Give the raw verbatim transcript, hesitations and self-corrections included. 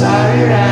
sorry.